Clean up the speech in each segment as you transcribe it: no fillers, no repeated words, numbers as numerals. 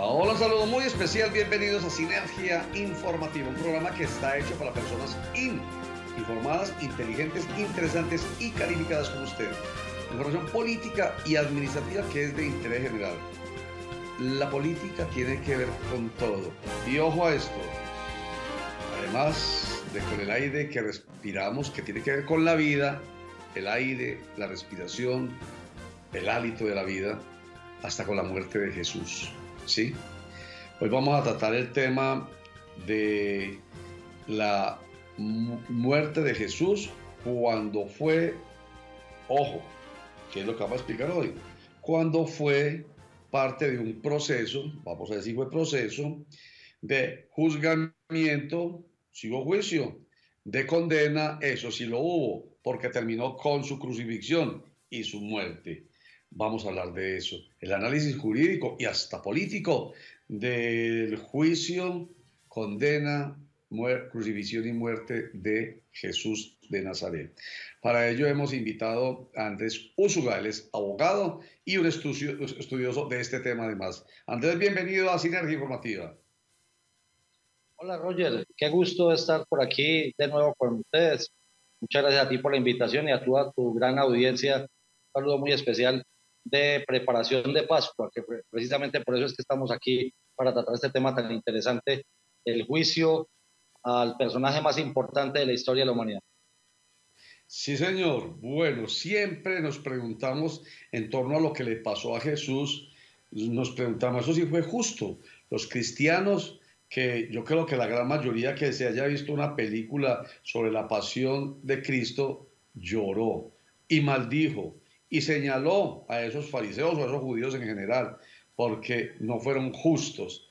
Hola, hola, un saludo muy especial, bienvenidos a Sinergia Informativa, un programa que está hecho para personas informadas, inteligentes, interesantes y calificadas como usted. Información política y administrativa que es de interés general. La política tiene que ver con todo. Y ojo a esto, además de con el aire que respiramos, que tiene que ver con la vida, el aire, la respiración, el hálito de la vida, hasta con la muerte de Jesús, ¿sí? Hoy vamos a tratar el tema de la muerte de Jesús cuando fue, ojo, que es lo que vamos a explicar hoy, cuando fue parte de un proceso, vamos a decir fue proceso, de juzgamiento, si hubo juicio, de condena, eso sí lo hubo, porque terminó con su crucifixión y su muerte. Vamos a hablar de eso, el análisis jurídico y hasta político del juicio, condena, crucifixión y muerte de Jesús de Nazaret. Para ello hemos invitado a Andrés Úsuga, él es abogado y un estudioso de este tema además. Andrés, bienvenido a Sinergia Informativa. Hola Roger, qué gusto estar por aquí de nuevo con ustedes. Muchas gracias a ti por la invitación y a toda tu gran audiencia. Un saludo muy especial de preparación de Pascua, que precisamente por eso es que estamos aquí para tratar este tema tan interesante, el juicio al personaje más importante de la historia de la humanidad. Sí, señor. Bueno, siempre nos preguntamos en torno a lo que le pasó a Jesús, nos preguntamos, ¿eso sí fue justo? Los cristianos, que yo creo que la gran mayoría que se haya visto una película sobre la pasión de Cristo, lloró y maldijo y señaló a esos fariseos o a esos judíos en general, porque no fueron justos.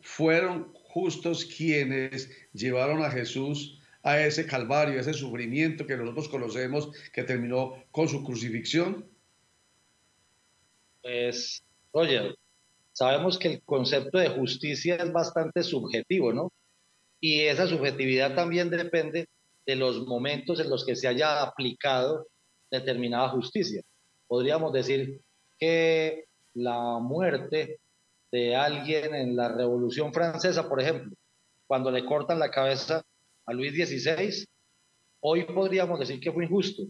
Fueron justos quienes llevaron a Jesús a ese calvario, a ese sufrimiento que nosotros conocemos, que terminó con su crucifixión. Pues, Roger, sabemos que el concepto de justicia es bastante subjetivo, ¿no? Y esa subjetividad también depende de los momentos en los que se haya aplicado determinada justicia. Podríamos decir que la muerte de alguien en la Revolución Francesa, por ejemplo, cuando le cortan la cabeza a Luis XVI, hoy podríamos decir que fue injusto.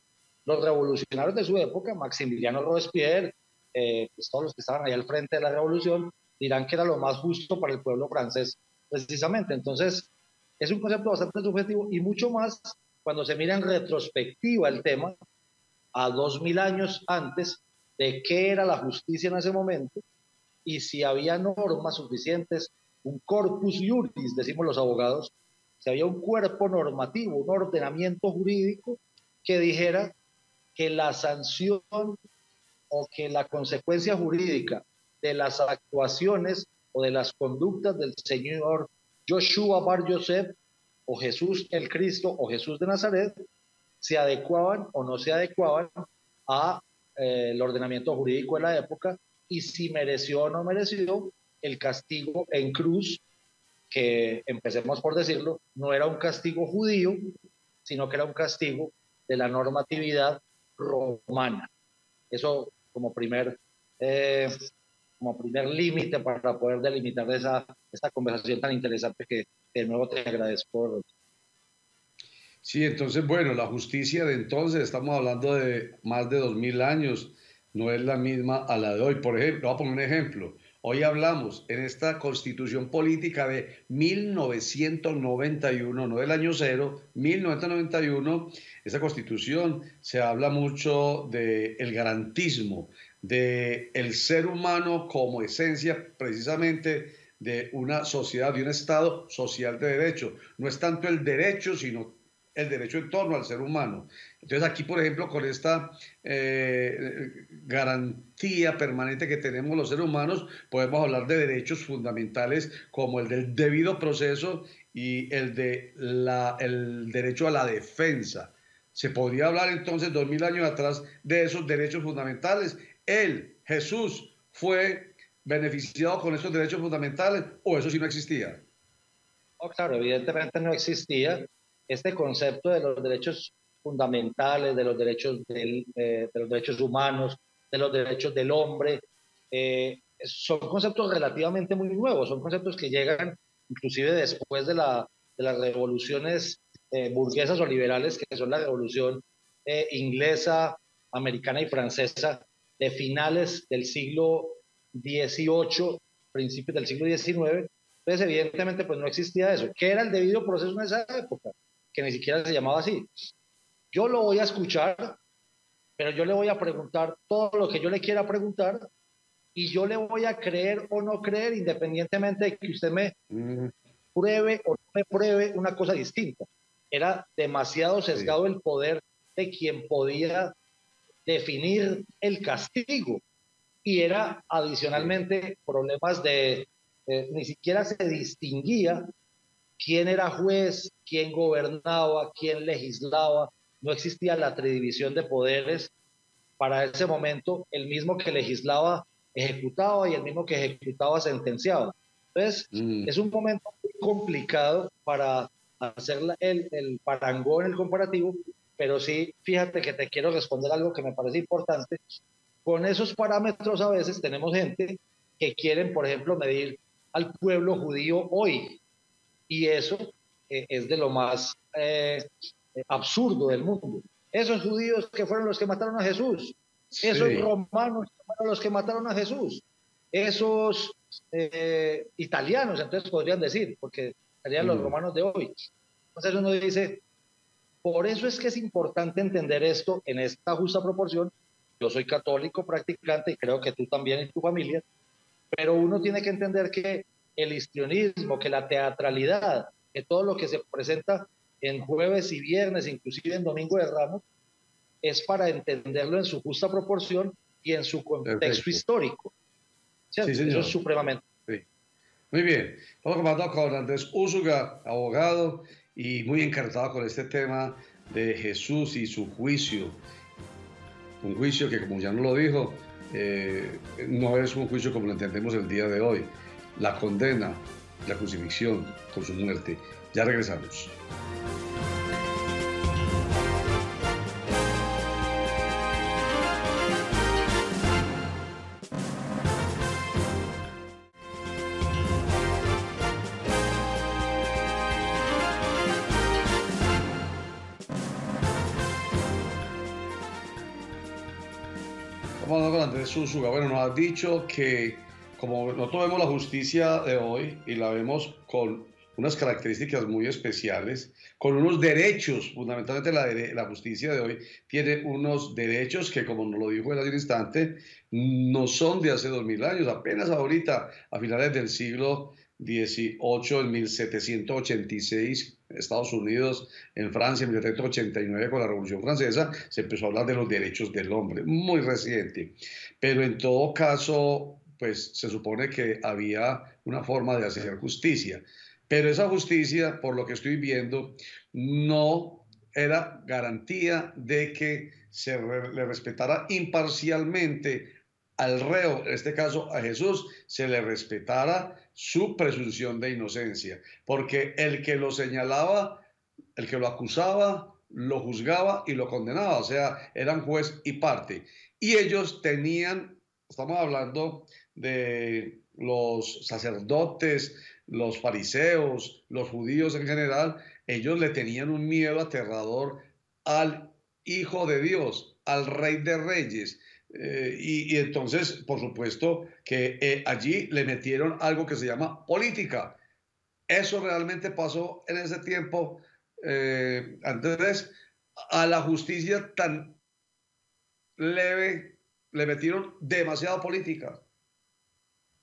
Los revolucionarios de su época, Maximiliano Robespierre, pues todos los que estaban ahí al frente de la revolución, dirán que era lo más justo para el pueblo francés, precisamente. Entonces, es un concepto bastante subjetivo y mucho más cuando se mira en retrospectiva el tema a 2000 años antes de qué era la justicia en ese momento, y si había normas suficientes, un corpus iuris, decimos los abogados, si había un cuerpo normativo, un ordenamiento jurídico que dijera que la sanción o que la consecuencia jurídica de las actuaciones o de las conductas del señor Joshua Bar-Yosef o Jesús el Cristo o Jesús de Nazaret se adecuaban o no se adecuaban a el ordenamiento jurídico de la época, y si mereció o no mereció el castigo en cruz, que, empecemos por decirlo, no era un castigo judío, sino que era un castigo de la normatividad romana. Eso como primer límite para poder delimitar esta conversación tan interesante que de nuevo te agradezco. Sí, entonces, bueno, la justicia de entonces, estamos hablando de más de 2000 años, no es la misma a la de hoy. Por ejemplo, voy a poner un ejemplo. Hoy hablamos en esta Constitución Política de 1991, no del año cero, 1991. Esta Constitución se habla mucho del garantismo, del ser humano como esencia precisamente de una sociedad, de un Estado social de derecho. No es tanto el derecho, sino el derecho en torno al ser humano. Entonces aquí, por ejemplo, con esta garantía permanente que tenemos los seres humanos, podemos hablar de derechos fundamentales como el del debido proceso y el de el derecho a la defensa. Se podría hablar entonces 2000 años atrás de esos derechos fundamentales. Él, Jesús, fue beneficiado con esos derechos fundamentales, o eso sí no existía. Oh, claro, evidentemente no existía. Este concepto de los derechos fundamentales, de los derechos humanos, de los derechos del hombre, son conceptos relativamente muy nuevos, son conceptos que llegan inclusive después de las revoluciones burguesas o liberales, que son la revolución inglesa, americana y francesa, de finales del siglo XVIII, principios del siglo XIX. Entonces, evidentemente, pues no existía eso. ¿Qué era el debido proceso en esa época? Que ni siquiera se llamaba así. Yo lo voy a escuchar, pero yo le voy a preguntar todo lo que yo le quiera preguntar, y yo le voy a creer o no creer, independientemente de que usted me pruebe o no me pruebe una cosa distinta. Era demasiado sesgado el poder de quien podía definir el castigo, y era adicionalmente problemas de ni siquiera se distinguía quién era juez, quién gobernaba, quién legislaba. No existía la tridivisión de poderes. Para ese momento, el mismo que legislaba ejecutaba y el mismo que ejecutaba sentenciaba. Entonces es un momento muy complicado para hacer el parangón, el comparativo. Pero sí, fíjate que te quiero responder algo que me parece importante. Con esos parámetros a veces tenemos gente que quieren, por ejemplo, medir al pueblo judío hoy. Y eso es de lo más absurdo del mundo. Esos judíos que fueron los que mataron a Jesús. Esos romanos que fueron los que mataron a Jesús. Esos italianos, entonces podrían decir, porque serían los romanos de hoy. Entonces uno dice... Por eso es que es importante entender esto en esta justa proporción. Yo soy católico practicante y creo que tú también y tu familia, pero uno tiene que entender que el histrionismo, que la teatralidad, que todo lo que se presenta en jueves y viernes, inclusive en Domingo de Ramos, es para entenderlo en su justa proporción y en su contexto histórico. ¿Cierto? Sí, eso es supremamente. Sí. Muy bien. Estamos hablando con Andrés Úsuga, abogado, y muy encantado con este tema de Jesús y su juicio. Un juicio que, como ya nos lo dijo, no es un juicio como lo entendemos el día de hoy. La condena, la crucifixión con su muerte. Ya regresamos. Úsuga, bueno, nos has dicho que como nosotros vemos la justicia de hoy y la vemos con unas características muy especiales, con unos derechos, fundamentalmente la justicia de hoy tiene unos derechos que, como nos lo dijo él hace un instante, no son de hace 2000 años, apenas ahorita, a finales del siglo XVIII, en 1786, Estados Unidos, en Francia, en 1789, con la Revolución Francesa, se empezó a hablar de los derechos del hombre, muy reciente. Pero en todo caso, pues se supone que había una forma de hacer justicia. Pero esa justicia, por lo que estoy viendo, no era garantía de que se le respetara imparcialmente al reo, en este caso a Jesús, se le respetara su presunción de inocencia, porque el que lo señalaba, el que lo acusaba, lo juzgaba y lo condenaba, o sea, eran juez y parte. Y ellos tenían, estamos hablando de los sacerdotes, los fariseos, los judíos en general, ellos le tenían un miedo aterrador al Hijo de Dios, al Rey de Reyes. Y entonces, por supuesto, que allí le metieron algo que se llama política. Eso realmente pasó en ese tiempo, Andrés, a la justicia tan leve le metieron demasiada política.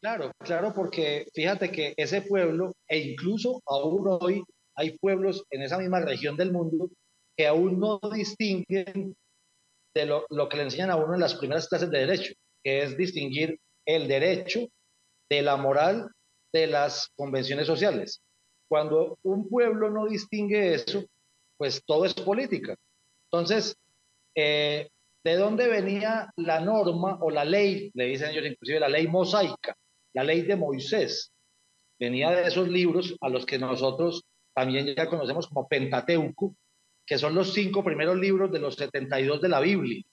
Claro, claro, porque fíjate que ese pueblo, e incluso aún hoy hay pueblos en esa misma región del mundo que aún no distinguen de lo que le enseñan a uno en las primeras clases de derecho, que es distinguir el derecho de la moral de las convenciones sociales. Cuando un pueblo no distingue eso, pues todo es política. Entonces, ¿de dónde venía la norma o la ley? Le dicen ellos inclusive la ley mosaica, la ley de Moisés. Venía de esos libros a los que nosotros también ya conocemos como Pentateuco, que son los 5 primeros libros de los 72 de la Biblia.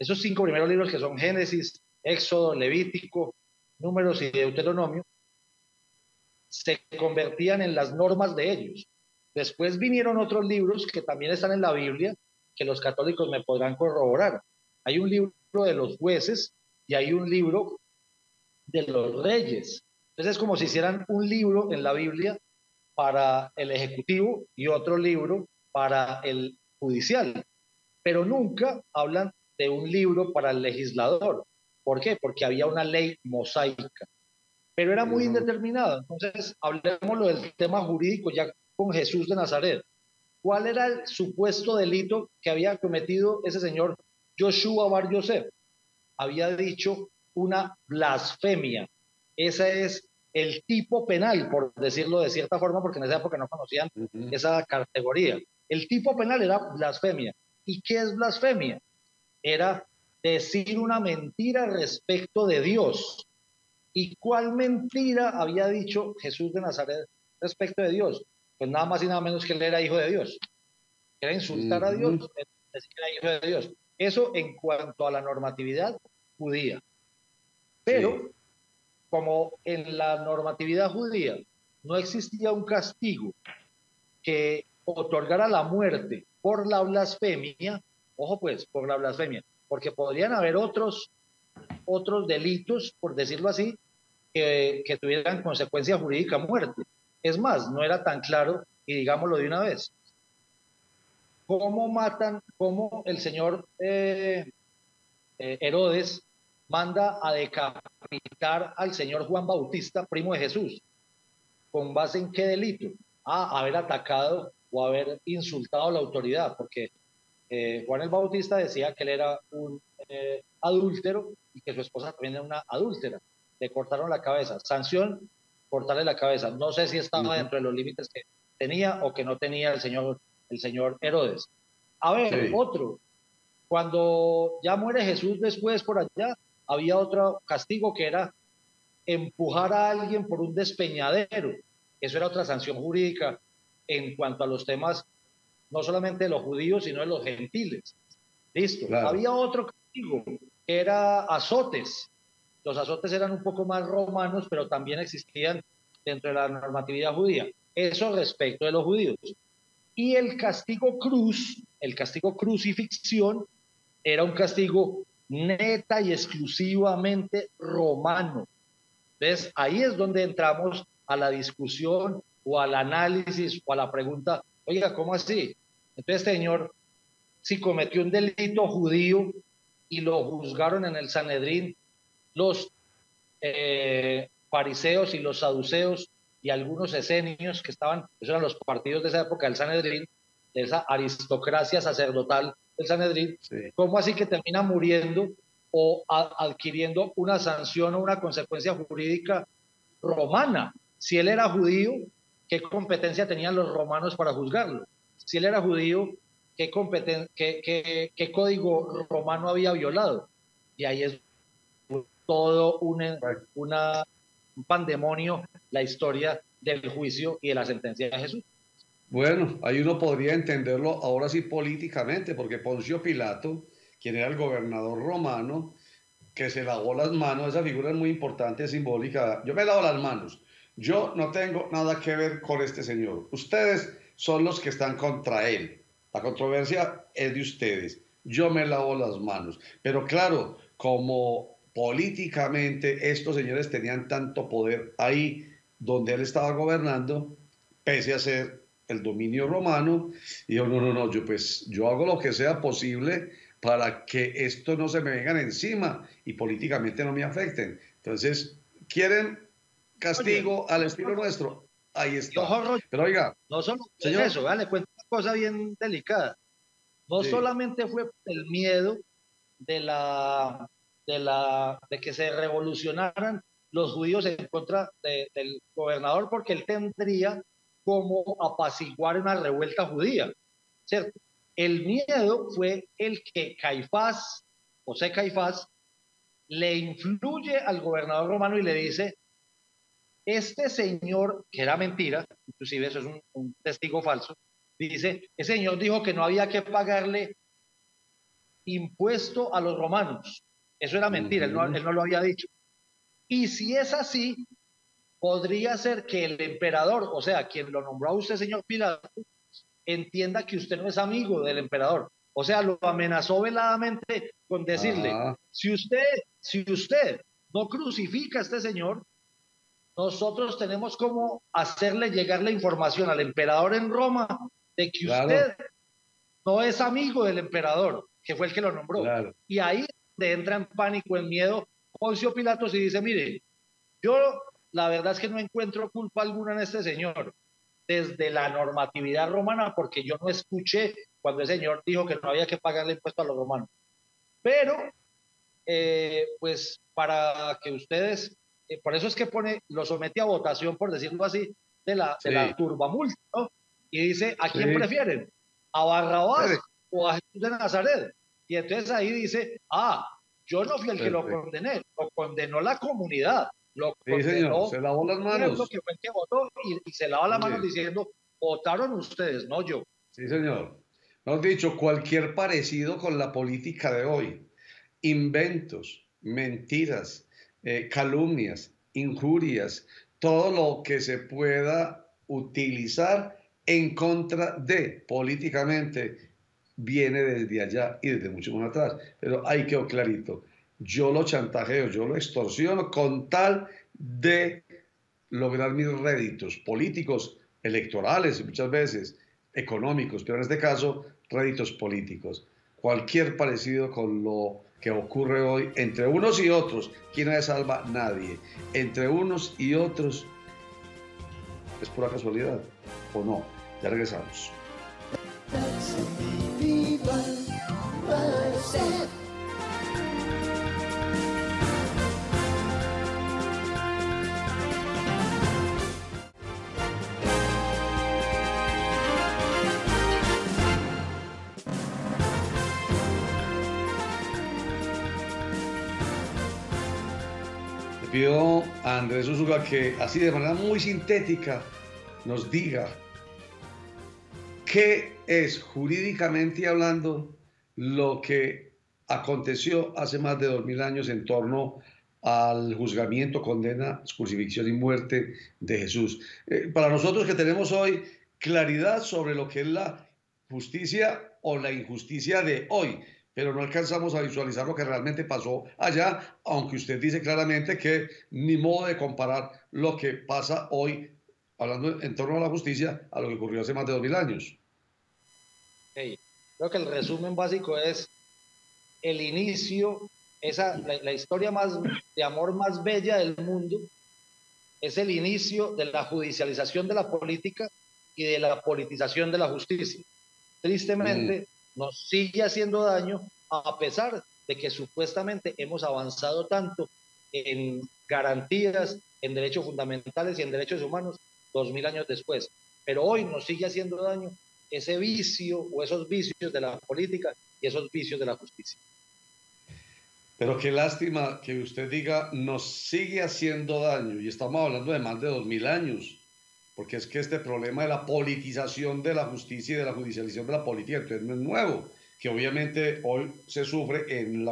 Esos 5 primeros libros que son Génesis, Éxodo, Levítico, Números y Deuteronomio, se convertían en las normas de ellos. Después vinieron otros libros que también están en la Biblia, que los católicos me podrán corroborar. Hay un libro de los jueces y hay un libro de los reyes. Entonces es como si hicieran un libro en la Biblia para el ejecutivo y otro libro para el judicial. Pero nunca hablan de un libro para el legislador. ¿Por qué? Porque había una ley mosaica, pero era muy indeterminada. Entonces, hablemoslo del tema jurídico ya con Jesús de Nazaret. ¿Cuál era el supuesto delito que había cometido ese señor Joshua Bar-Yosef? Había dicho una blasfemia. Ese es el tipo penal, por decirlo de cierta forma, porque en esa época no conocían esa categoría. El tipo penal era blasfemia. ¿Y qué es blasfemia? Era decir una mentira respecto de Dios. ¿Y cuál mentira había dicho Jesús de Nazaret respecto de Dios? Pues nada más y nada menos que él era hijo de Dios. Era insultar a Dios, decir que era hijo de Dios. Eso en cuanto a la normatividad judía. Pero, como en la normatividad judía no existía un castigo que otorgara la muerte por la blasfemia, ojo pues, por la blasfemia, porque podrían haber otros delitos, por decirlo así, que tuvieran consecuencia jurídica muerte. Es más, no era tan claro, y digámoslo de una vez, cómo el señor Herodes manda a decapitar al señor Juan Bautista, primo de Jesús. ¿Con base en qué delito? Haber atacado o haber insultado a la autoridad, porque Juan el Bautista decía que él era un adúltero y que su esposa también era una adúltera. Le cortaron la cabeza. Sanción, cortarle la cabeza. No sé si estaba dentro de los límites que tenía o que no tenía el señor Herodes. A ver, otro. Cuando ya muere Jesús después por allá, había otro castigo que era empujar a alguien por un despeñadero. Eso era otra sanción jurídica en cuanto a los temas no solamente de los judíos, sino de los gentiles. Listo. Claro. Había otro castigo, que era azotes. Los azotes eran un poco más romanos, pero también existían dentro de la normatividad judía. Eso respecto de los judíos. Y el castigo cruz, el castigo crucifixión, era un castigo neta y exclusivamente romano. ¿Ves? Ahí es donde entramos a la discusión o al análisis o a la pregunta, oiga, ¿cómo así? Entonces, señor, si cometió un delito judío y lo juzgaron en el Sanedrín los fariseos y los saduceos y algunos esenios que estaban, esos eran los partidos de esa época del Sanedrín, de esa aristocracia sacerdotal del Sanedrín, ¿cómo así que termina muriendo o adquiriendo una sanción o una consecuencia jurídica romana? Si él era judío, ¿qué competencia tenían los romanos para juzgarlo? Si él era judío, ¿qué código romano había violado? Y ahí es todo un pandemonio la historia del juicio y de la sentencia de Jesús. Bueno, ahí uno podría entenderlo ahora sí políticamente, porque Poncio Pilato, quien era el gobernador romano, que se lavó las manos, esa figura es muy importante, simbólica. Yo me lavo las manos. Yo no tengo nada que ver con este señor. Ustedes son los que están contra él. La controversia es de ustedes. Yo me lavo las manos. Pero claro, como políticamente estos señores tenían tanto poder ahí donde él estaba gobernando, pese a ser el dominio romano, y yo no, yo hago lo que sea posible para que esto no se me vengan encima y políticamente no me afecten. Entonces, quieren castigo al estilo nuestro. Ahí está. Pero oiga, no solo señor, eso, le cuento una cosa bien delicada. No solamente fue el miedo de que se revolucionaran los judíos en contra del gobernador, porque él tendría como apaciguar una revuelta judía, ¿cierto? El miedo fue el que Caifás, José Caifás, le influye al gobernador romano y le dice: este señor, que era mentira, inclusive eso es un testigo falso, dice, ese señor dijo que no había que pagarle impuesto a los romanos. Eso era mentira, él no lo había dicho. Y si es así, podría ser que el emperador, o sea, quien lo nombró a usted, señor Pilato, entienda que usted no es amigo del emperador. O sea, lo amenazó veladamente con decirle, si usted no crucifica a este señor, nosotros tenemos como hacerle llegar la información al emperador en Roma de que usted no es amigo del emperador, que fue el que lo nombró. Claro. Y ahí le entra en pánico, en miedo, Poncio Pilato, y dice, mire, yo la verdad es que no encuentro culpa alguna en este señor, desde la normatividad romana, porque yo no escuché cuando el señor dijo que no había que pagarle impuesto a los romanos. Pero, pues, para que ustedes, por eso es que pone, lo somete a votación, por decirlo así, de la turbamulta, ¿no? Y dice, ¿a quién prefieren? ¿A Barrabás o a Jesús de Nazaret? Y entonces ahí dice, yo no fui el que lo condené, lo condenó la comunidad. Lo condenó, señor, se lavó las manos. Que fue el que votó y se lava las manos diciendo, votaron ustedes, no yo. Sí, señor. Nos dicho, cualquier parecido con la política de hoy, inventos, mentiras, calumnias, injurias, todo lo que se pueda utilizar en contra de políticamente, viene desde allá y desde mucho más atrás. Pero ahí quedó clarito. Yo lo chantajeo, yo lo extorsiono con tal de lograr mis réditos políticos, electorales, muchas veces económicos, pero en este caso réditos políticos. Cualquier parecido con lo que ocurre hoy entre unos y otros, ¿quién es salva? Nadie. Entre unos y otros, ¿es pura casualidad o no? Ya regresamos. Pido a Andrés Úsuga que así de manera muy sintética nos diga qué es jurídicamente hablando lo que aconteció hace más de 2000 años en torno al juzgamiento, condena, crucifixión y muerte de Jesús. Para nosotros que tenemos hoy claridad sobre lo que es la justicia o la injusticia de hoy, pero no alcanzamos a visualizar lo que realmente pasó allá, aunque usted dice claramente que ni modo de comparar lo que pasa hoy, hablando en torno a la justicia, a lo que ocurrió hace más de 2000 años. Hey, creo que el resumen básico es el inicio, la historia más de amor más bella del mundo, es el inicio de la judicialización de la política y de la politización de la justicia. Tristemente, nos sigue haciendo daño, a pesar de que supuestamente hemos avanzado tanto en garantías, en derechos fundamentales y en derechos humanos 2000 años después. Pero hoy nos sigue haciendo daño ese vicio o esos vicios de la política y esos vicios de la justicia. Pero qué lástima que usted diga, nos sigue haciendo daño, y estamos hablando de más de 2000 años. Porque es que este problema de la politización de la justicia y de la judicialización de la política, entonces no es nuevo, que obviamente hoy se sufre en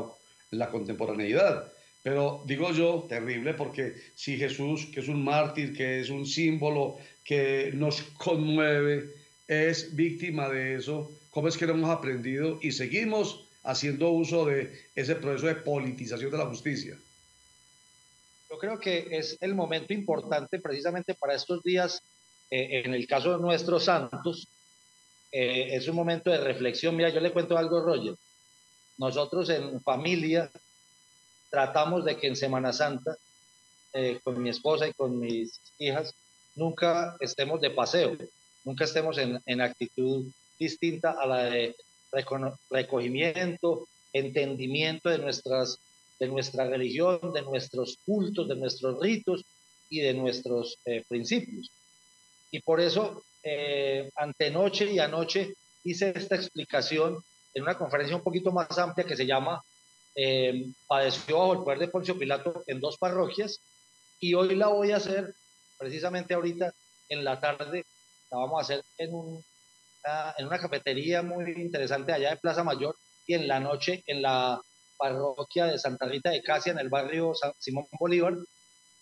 la contemporaneidad. Pero digo yo, terrible, porque si Jesús, que es un mártir, que es un símbolo, que nos conmueve, es víctima de eso, ¿cómo es que lo hemos aprendido y seguimos haciendo uso de ese proceso de politización de la justicia? Yo creo que es el momento importante precisamente para estos días. En el caso de nuestros santos, es un momento de reflexión. Mira, yo le cuento algo, Roger. Nosotros en familia tratamos de que en Semana Santa, con mi esposa y con mis hijas, nunca estemos de paseo, nunca estemos en actitud distinta a la de recogimiento, entendimiento de nuestra religión, de nuestros cultos, de nuestros ritos y de nuestros principios. Y por eso, antenoche y anoche, hice esta explicación en una conferencia un poquito más amplia que se llama Padeció bajo el poder de Poncio Pilato en 2 parroquias, y hoy la voy a hacer precisamente ahorita en la tarde. La vamos a hacer en una cafetería muy interesante allá de Plaza Mayor, y en la noche en la parroquia de Santa Rita de Casia, en el barrio San Simón Bolívar,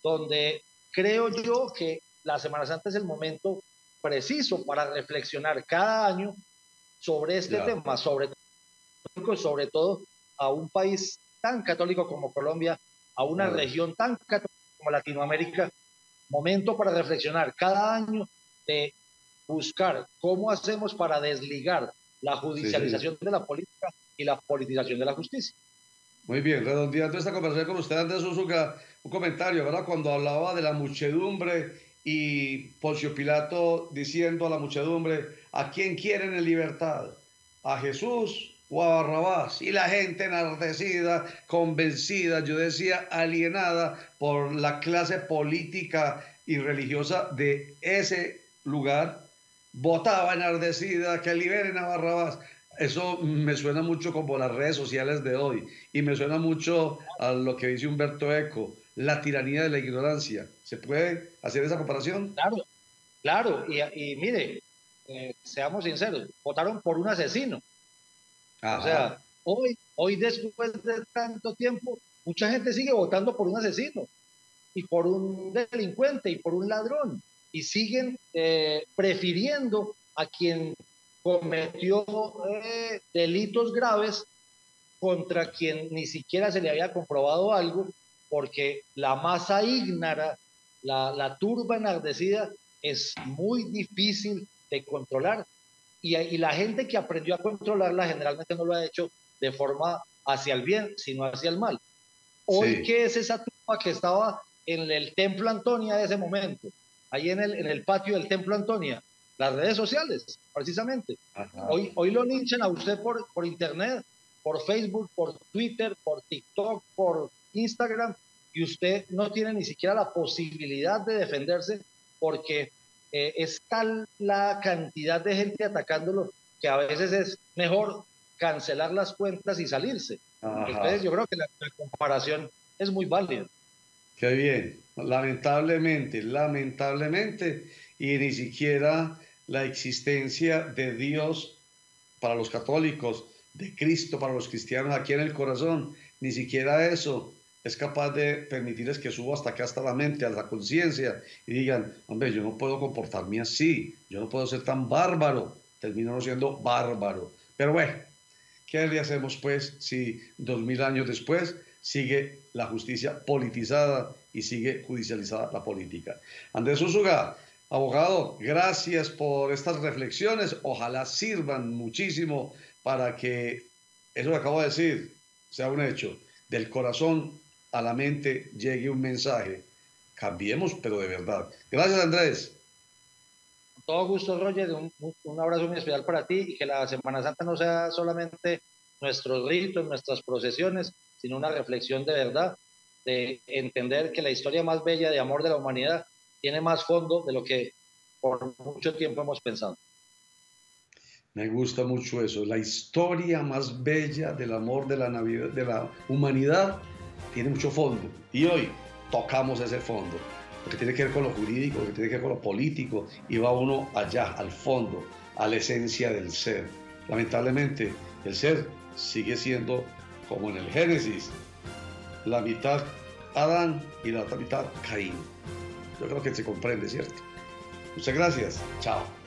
donde creo yo que la Semana Santa es el momento preciso para reflexionar cada año sobre este tema, sobre todo a un país tan católico como Colombia, a una región tan católica como Latinoamérica. Momento para reflexionar cada año de buscar cómo hacemos para desligar la judicialización de la política y la politización de la justicia. Muy bien, redondeando esta conversación con usted, Andrés Úsuga, un comentario, ¿verdad? Cuando hablaba de la muchedumbre y Poncio Pilato diciendo a la muchedumbre, ¿a quién quieren en libertad? ¿A Jesús o a Barrabás? Y la gente enardecida, convencida, yo decía alienada por la clase política y religiosa de ese lugar, votaba enardecida, que liberen a Barrabás. Eso me suena mucho como las redes sociales de hoy y me suena mucho a lo que dice Umberto Eco, la tiranía de la ignorancia. ¿Se puede hacer esa comparación? Claro, claro. Y mire, seamos sinceros, votaron por un asesino. Ajá. O sea, hoy después de tanto tiempo, mucha gente sigue votando por un asesino y por un delincuente y por un ladrón y siguen prefiriendo a quien cometió delitos graves contra quien ni siquiera se le había comprobado algo, porque la masa ígnara, la turba enardecida es muy difícil de controlar, y la gente que aprendió a controlarla generalmente no lo ha hecho de forma hacia el bien, sino hacia el mal. Hoy que es esa turba que estaba en el Templo Antonia de ese momento, ahí en el patio del Templo Antonia, las redes sociales, precisamente. Hoy lo linchan a usted por internet, por Facebook, por Twitter, por TikTok, por Instagram, y usted no tiene ni siquiera la posibilidad de defenderse porque es tal la cantidad de gente atacándolo que a veces es mejor cancelar las cuentas y salirse. Entonces yo creo que la comparación es muy válida. Qué bien. Lamentablemente, y ni siquiera la existencia de Dios para los católicos, de Cristo para los cristianos aquí en el corazón, ni siquiera eso es capaz de permitirles que suba hasta acá, hasta la mente, a la conciencia, y digan, hombre, yo no puedo comportarme así, yo no puedo ser tan bárbaro, termino siendo bárbaro. Pero bueno, ¿qué le hacemos pues si 2000 años después sigue la justicia politizada y sigue judicializada la política? Andrés Úsuga, abogado, gracias por estas reflexiones. Ojalá sirvan muchísimo para que eso que acabo de decir sea un hecho. Del corazón a la mente llegue un mensaje. Cambiemos, pero de verdad. Gracias, Andrés. Con todo gusto, Roger. Un abrazo muy especial para ti, y que la Semana Santa no sea solamente nuestros ritos, nuestras procesiones, sino una reflexión de verdad, de entender que la historia más bella de amor de la humanidad tiene más fondo de lo que por mucho tiempo hemos pensado. Me gusta mucho eso. La historia más bella del amor de la humanidad tiene mucho fondo. Y hoy tocamos ese fondo, lo que tiene que ver con lo jurídico, lo que tiene que ver con lo político, y va uno allá, al fondo, a la esencia del ser. Lamentablemente, el ser sigue siendo como en el Génesis, la mitad Adán y la otra mitad Caín. Yo creo que se comprende, ¿cierto? Muchas gracias. Chao.